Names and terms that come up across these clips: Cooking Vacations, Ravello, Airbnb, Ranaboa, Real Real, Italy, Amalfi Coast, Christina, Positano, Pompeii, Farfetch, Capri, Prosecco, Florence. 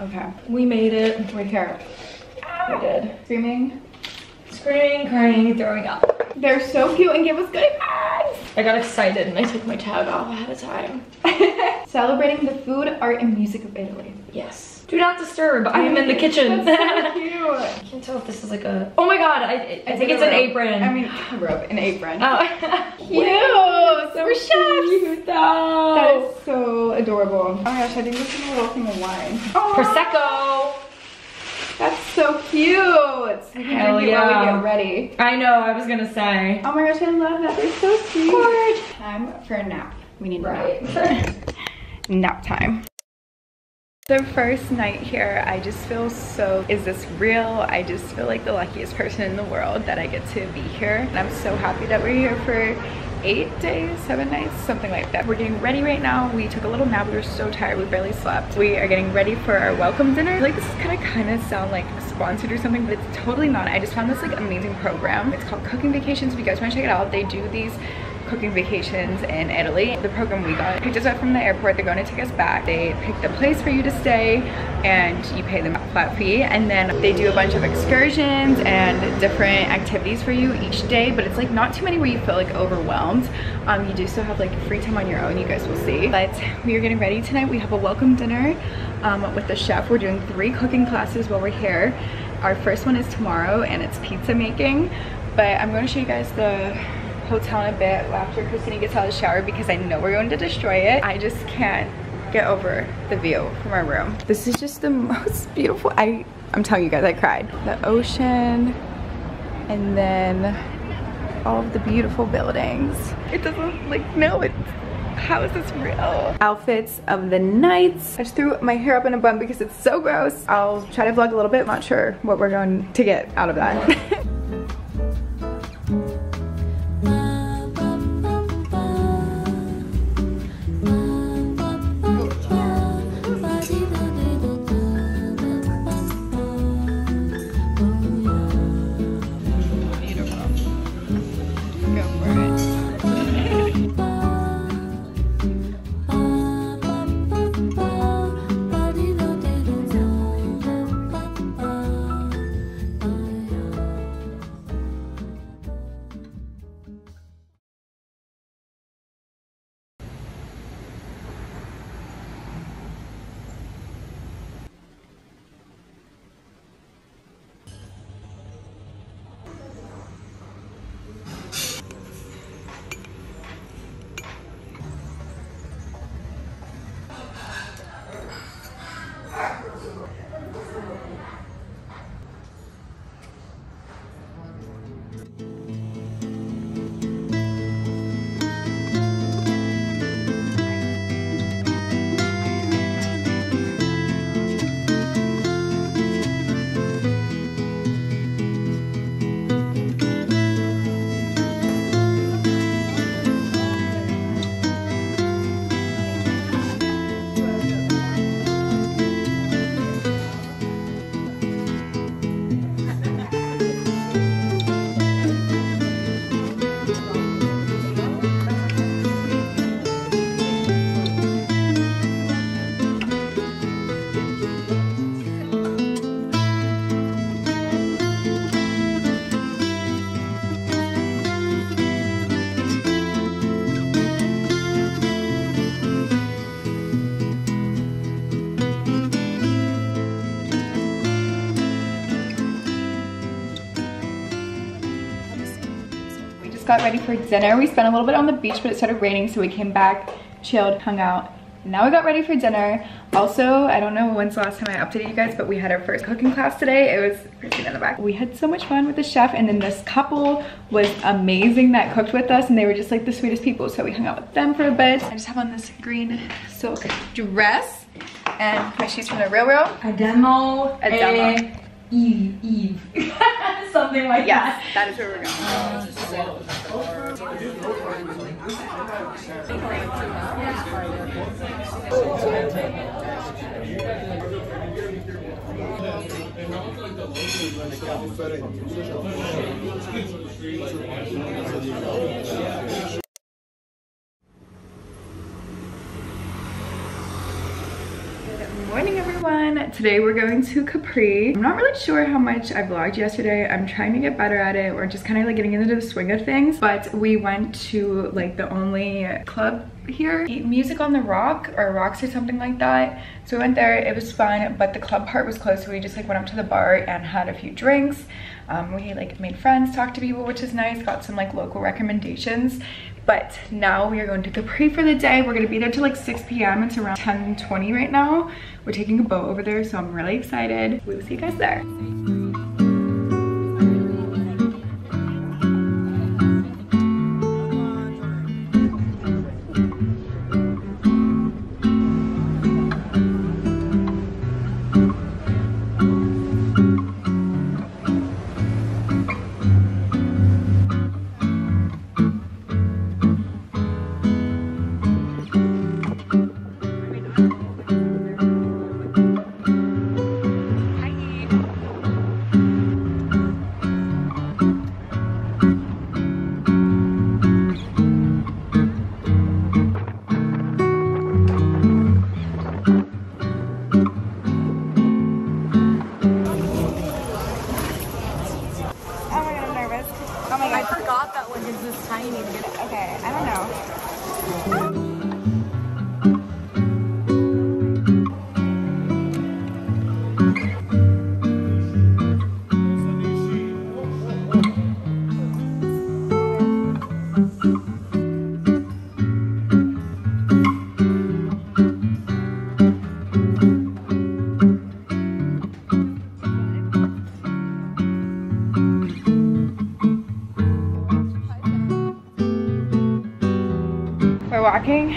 Okay, we made it. We're here. We did. Screaming, screaming, crying, throwing up. They're so cute and give us goodie bags. I got excited and I took my tag off ahead of time. Celebrating the food, art, and music of Italy. Yes. Do not disturb. I am in the kitchen. That's so cute. I can't tell if this is like a. Oh my god! I think it's an apron. I mean, a rope, an apron. Oh, cute. So we're chefs. Cute though. That is so adorable. Oh my gosh! I think this is a little thing of wine. Oh. Prosecco. That's so cute. Hell yeah. Get ready. I know, I was gonna say. Oh my gosh, I love that. They're so cute. Gorge. Time for a nap. We need a nap. Nap time. The first night here, I just feel so, is this real? I just feel like the luckiest person in the world that I get to be here. And I'm so happy that we're here for 8 days, 7 nights, something like that. We're getting ready right now. We took a little nap. We were so tired. We barely slept. We are getting ready for our welcome dinner. I feel like this is gonna kind of sound like sponsored or something, but it's totally not. I just found this like amazing program. It's called Cooking Vacations. If you guys wanna check it out, they do these cooking vacations in Italy. The program we got picked us up from the airport. They're going to take us back. They pick the place for you to stay and you pay them a flat fee, and then they do a bunch of excursions and different activities for you each day, but it's like not too many where you feel like overwhelmed. You do still have like free time on your own, you guys will see. But we are getting ready tonight. We have a welcome dinner with the chef. We're doing 3 cooking classes while we're here. Our first one is tomorrow and it's pizza making, but I'm going to show you guys the hotel in a bit after Christina gets out of the shower because I know we're going to destroy it. I just can't get over the view from our room. This is just the most beautiful. I'm telling you guys, I cried. The ocean and then all of the beautiful buildings. It doesn't like, no, it's, how is this real? Outfits of the nights. I just threw my hair up in a bun because it's so gross. I'll try to vlog a little bit. Not sure what we're going to get out of that. Got ready for dinner. We spent a little bit on the beach, but it started raining, so we came back, chilled, hung out. Now we got ready for dinner. Also, I don't know when's the last time I updated you guys, but we had our first cooking class today. It was Christina in the back. We had so much fun with the chef, and then this couple was amazing that cooked with us, and they were just like the sweetest people, so we hung out with them for a bit. I just have on this green silk dress and my shoes from the Real Real. A demo. Eve. Something like that. Yes, that is where we're going. Good Morning everyone. Today we're going to Capri. I'm not really sure how much I vlogged yesterday. I'm trying to get better at it. We're just kind of like getting into the swing of things, but we went to like the only club here, Music on the Rock or Rocks or something like that. So we went there, it was fun, but the club part was closed, so we just like went up to the bar and had a few drinks. We like made friends, talked to people, which is nice, got some like local recommendations. But now we are going to Capri for the day. We're gonna be there till like 6 p.m. It's around 10:20 right now. We're taking a boat over there, so I'm really excited. We will see you guys there. Walking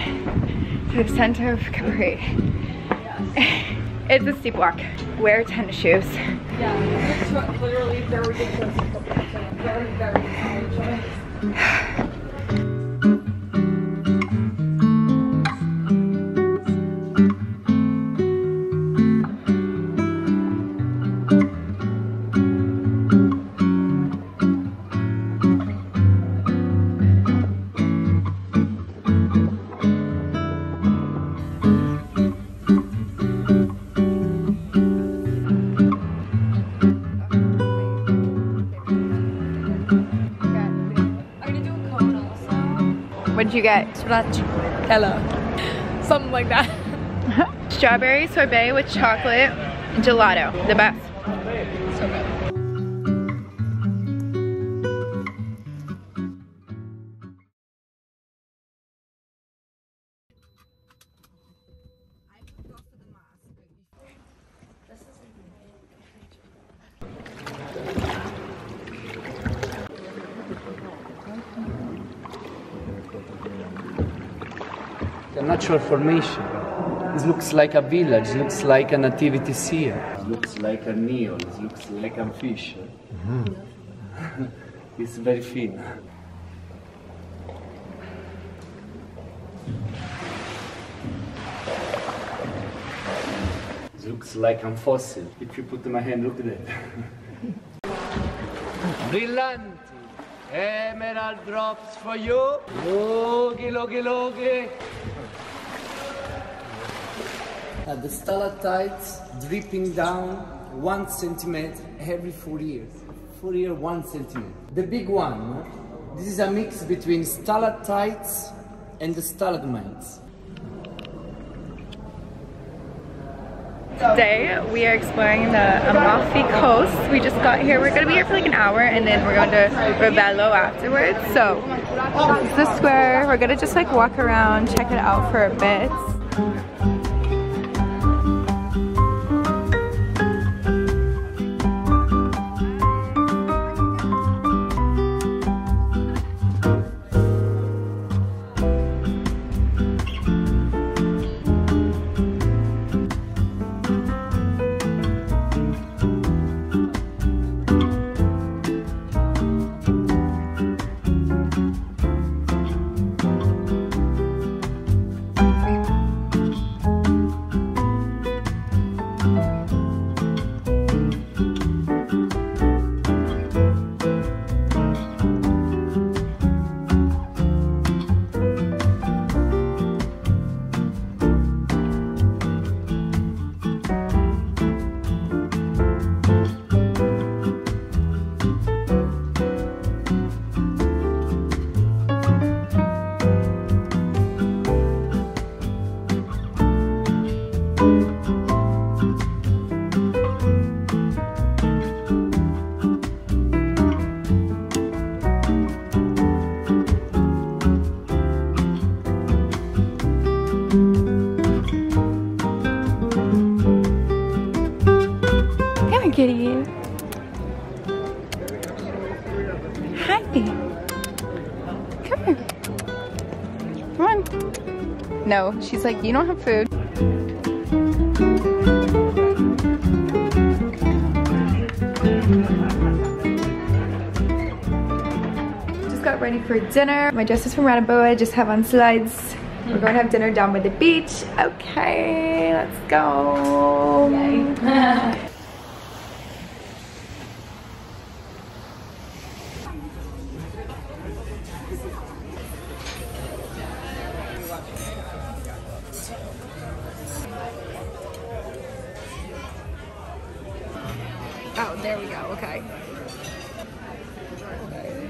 to the center of Capri. It's a steep walk. Wear tennis shoes. Yeah, it's literally very ridiculous. Very, very high choice. What'd you get? Hello. Something like that. Strawberry sorbet with chocolate and gelato. The best. So good. The natural formation. It looks like a village, it looks like a nativity scene. It looks like a neon, it looks like a fish. Mm-hmm. It's very thin. It looks like a fossil. If you put my hand, look at it. Brilliant! Emerald drops for you. Logi, logi, logi. The stalactites dripping down 1 centimeter every 4 years. 4 years, 1 centimeter. The big one, this is a mix between stalactites and the stalagmites. Today we are exploring the Amalfi Coast. We just got here. We're going to be here for like an hour and then we're going to Ravello afterwards. So this is the square. We're going to just like walk around, check it out for a bit. kitty. Hi. Come here. Come on. No, she's like, you don't have food. Just got ready for dinner. My dress is from Ranaboa. I just have on slides. We're going to have dinner down by the beach. Okay, let's go. Yay. Oh, there we go, okay. Okay.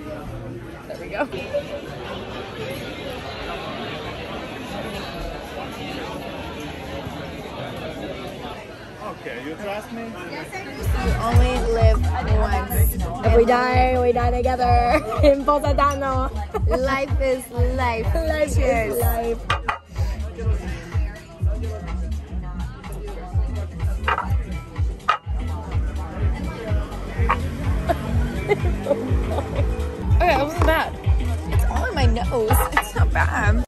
There we go. Okay, you trust me? We only live once. If we die together in Positano. Life is life. Life is life. Okay, that wasn't bad. It's all in my nose. It's not bad.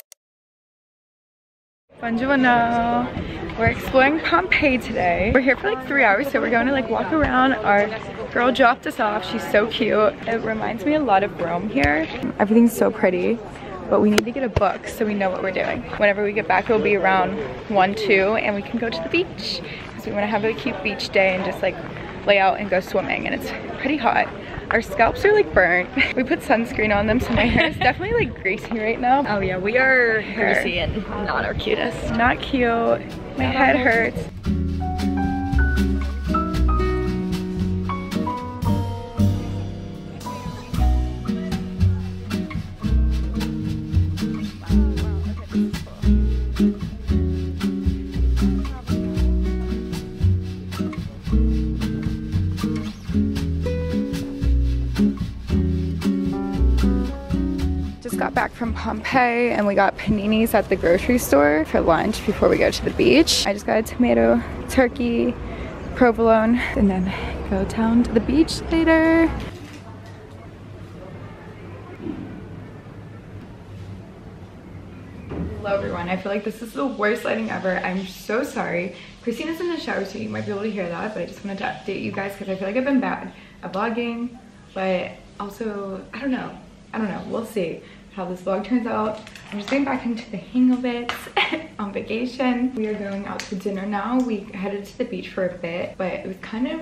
Buongiorno. We're exploring Pompeii today. We're here for like 3 hours, so we're going to like walk around. Our girl dropped us off. She's so cute. It reminds me a lot of Rome here. Everything's so pretty, but we need to get a book so we know what we're doing. Whenever we get back, it'll be around 1, 2, and we can go to the beach. So we want to have a cute beach day and just like lay out and go swimming, and it's pretty hot. Our scalps are like burnt. We put sunscreen on them, so my hair is definitely like greasy right now. Oh yeah, we are greasy and not our cutest. Not cute. My head hurts. Got back from Pompeii and we got paninis at the grocery store for lunch before we go to the beach. I just got a tomato, turkey, provolone, and then go down to the beach later. Hello everyone, I feel like this is the worst lighting ever. I'm so sorry. Christina's in the shower, so you might be able to hear that, but I just wanted to update you guys because I feel like I've been bad at vlogging, but also, I don't know, we'll see how this vlog turns out. I'm just getting back into the hang of it on vacation. We are going out to dinner now. We headed to the beach for a bit, but it was kind of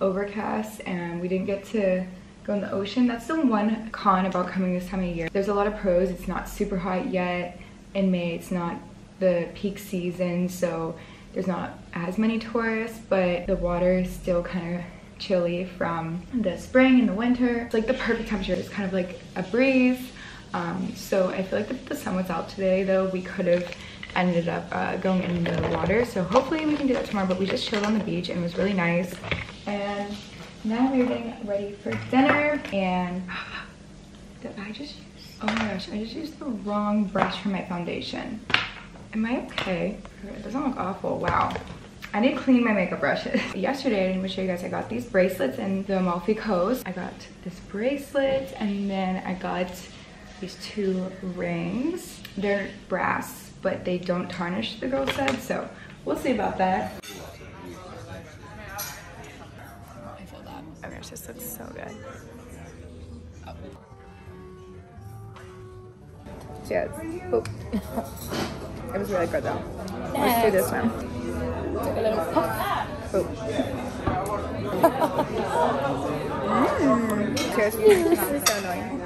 overcast and we didn't get to go in the ocean. That's the one con about coming this time of year. There's a lot of pros. It's not super hot yet. In May, it's not the peak season, so there's not as many tourists, but the water is still kind of chilly from the spring and the winter. It's like the perfect temperature. It's kind of like a breeze. So I feel like if the sun was out today though, we could have ended up going in the water. So hopefully we can do that tomorrow, but we just chilled on the beach and it was really nice. And now we're getting ready for dinner. And did I just use, oh my gosh, I just used the wrong brush for my foundation. Am I okay? It doesn't look awful, wow. I need to clean my makeup brushes. Yesterday, I didn't even show you guys, I got these bracelets in the Amalfi Coast. I got this bracelet and then I got these 2 rings. They're brass, but they don't tarnish, the girl said, so we'll see about that. I feel that. Oh my gosh, this looks so good. Oh. Cheers. It was really good though. Let's do this one. Took a little puff. Oh. Mm. Cheers. This is so annoying.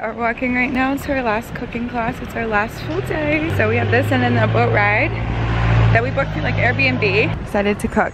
are walking right now to our last cooking class. It's our last full day. So we have this and then a boat ride that we booked through like Airbnb. Excited to cook.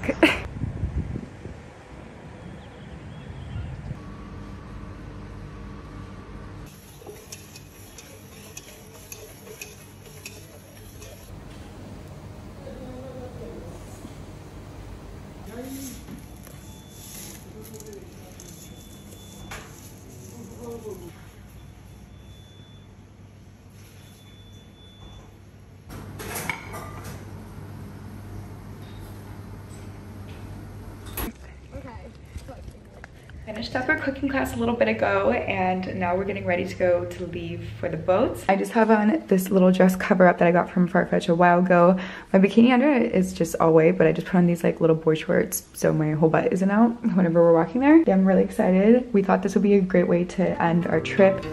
Finished up our cooking class a little bit ago and now we're getting ready to go to leave for the boats. I just have on this little dress cover up that I got from Farfetch a while ago. My bikini under it is just all white, but I just put on these like little board shorts so my whole butt isn't out whenever we're walking there. Yeah, I'm really excited. We thought this would be a great way to end our trip.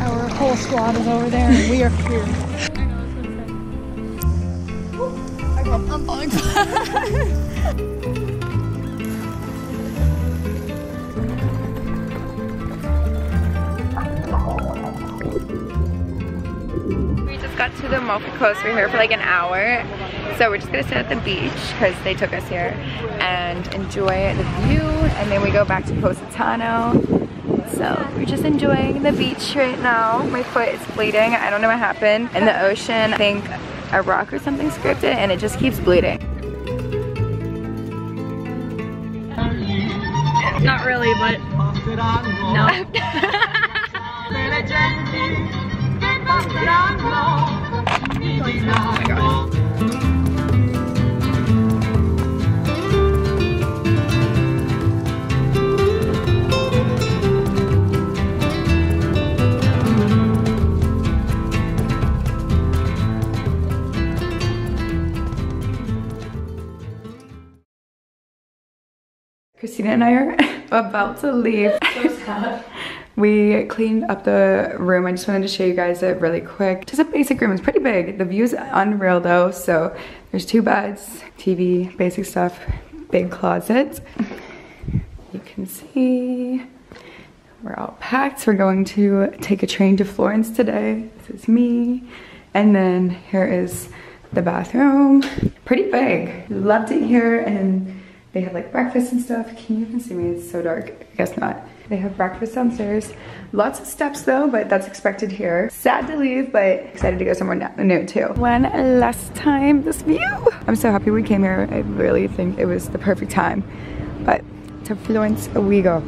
Our whole squad is over there and we are here. I know, that's what I said. I'm falling flat. We just got to the Amalfi Coast. We were here for like an hour. So we're just gonna sit at the beach because they took us here and enjoy the view, and then we go back to Positano. So we're just enjoying the beach right now. My foot is bleeding. I don't know what happened. In the ocean, I think a rock or something scraped it and it just keeps bleeding. Not really, but no. Oh my gosh. Christina and I are about to leave. So sad. We cleaned up the room. I just wanted to show you guys it really quick. Just a basic room. It's pretty big. The view's unreal though. So there's 2 beds, TV, basic stuff, big closet. You can see we're all packed. We're going to take a train to Florence today. This is me. And then here is the bathroom. Pretty big. Loved it here. And they have like breakfast and stuff. Can you even see me? It's so dark. I guess not. They have breakfast downstairs. Lots of steps though, but that's expected here. Sad to leave, but excited to go somewhere new too. One last time, this view. I'm so happy we came here. I really think it was the perfect time. But to Florence we go.